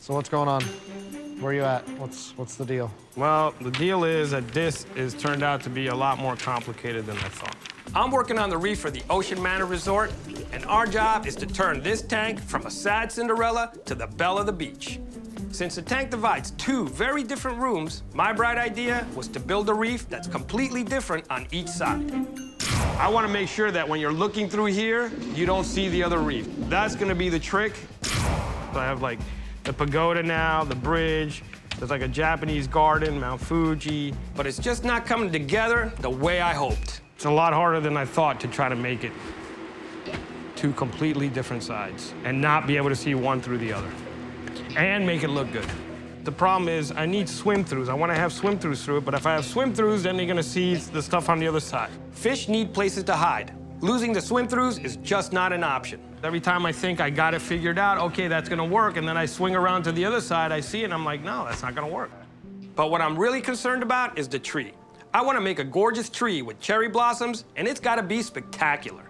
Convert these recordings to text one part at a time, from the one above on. So what's going on? Where are you at? What's the deal? Well, the deal is that this has turned out to be a lot more complicated than I thought. I'm working on the reef for the Ocean Manor Resort, and our job is to turn this tank from a sad Cinderella to the belle of the beach. Since the tank divides two very different rooms, my bright idea was to build a reef that's completely different on each side. I want to make sure that when you're looking through here, you don't see the other reef. That's going to be the trick. So I have, like, the pagoda now, the bridge. There's like a Japanese garden, Mount Fuji. But it's just not coming together the way I hoped. It's a lot harder than I thought to try to make it two completely different sides and not be able to see one through the other and make it look good. The problem is I need swim-throughs. I want to have swim-throughs through it, but if I have swim-throughs, then you're going to see the stuff on the other side. Fish need places to hide. Losing the swim-throughs is just not an option. Every time I think I got it figured out, okay, that's gonna work, and then I swing around to the other side, I see it, and I'm like, no, that's not gonna work. But what I'm really concerned about is the tree. I wanna make a gorgeous tree with cherry blossoms, and it's gotta be spectacular.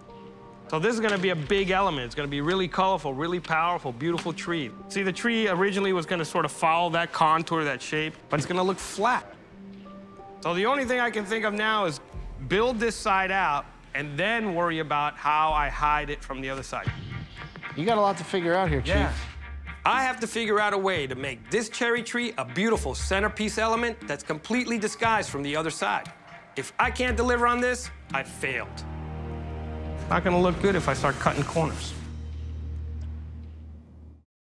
So this is gonna be a big element. It's gonna be really colorful, really powerful, beautiful tree. See, the tree originally was gonna sort of follow that contour, that shape, but it's gonna look flat. So the only thing I can think of now is build this side out, and then worry about how I hide it from the other side. You got a lot to figure out here, Chief. Yeah. I have to figure out a way to make this cherry tree a beautiful centerpiece element that's completely disguised from the other side. If I can't deliver on this, I failed. It's not gonna look good if I start cutting corners.